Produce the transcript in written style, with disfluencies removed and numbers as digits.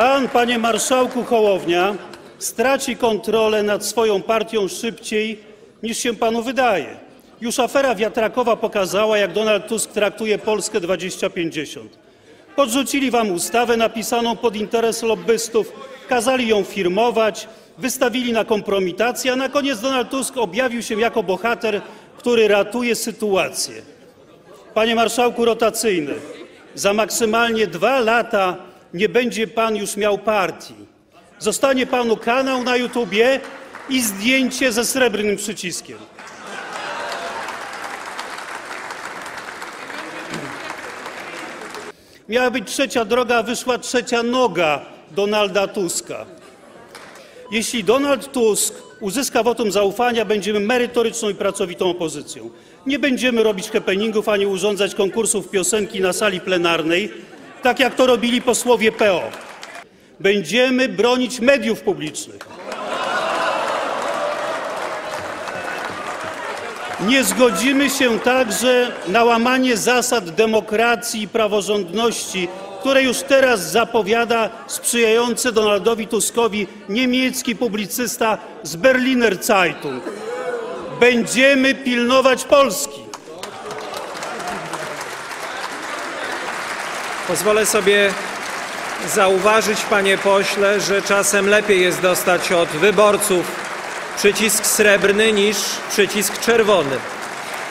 Pan, panie marszałku Hołownia, straci kontrolę nad swoją partią szybciej, niż się panu wydaje. Już afera wiatrakowa pokazała, jak Donald Tusk traktuje Polskę 2050. Podrzucili wam ustawę napisaną pod interes lobbystów, kazali ją firmować, wystawili na kompromitację, a na koniec Donald Tusk objawił się jako bohater, który ratuje sytuację. Panie marszałku rotacyjny, za maksymalnie 2 lata nie będzie pan już miał partii. Zostanie panu kanał na YouTubie i zdjęcie ze srebrnym przyciskiem. Miała być trzecia droga, a wyszła trzecia noga Donalda Tuska. Jeśli Donald Tusk uzyska wotum zaufania, będziemy merytoryczną i pracowitą opozycją. Nie będziemy robić happeningów ani urządzać konkursów piosenki na sali plenarnej, tak jak to robili posłowie PO. Będziemy bronić mediów publicznych. Nie zgodzimy się także na łamanie zasad demokracji i praworządności, które już teraz zapowiada sprzyjający Donaldowi Tuskowi niemiecki publicysta z Berliner Zeitung. Będziemy pilnować Polski. Pozwolę sobie zauważyć, panie pośle, że czasem lepiej jest dostać od wyborców przycisk srebrny niż przycisk czerwony.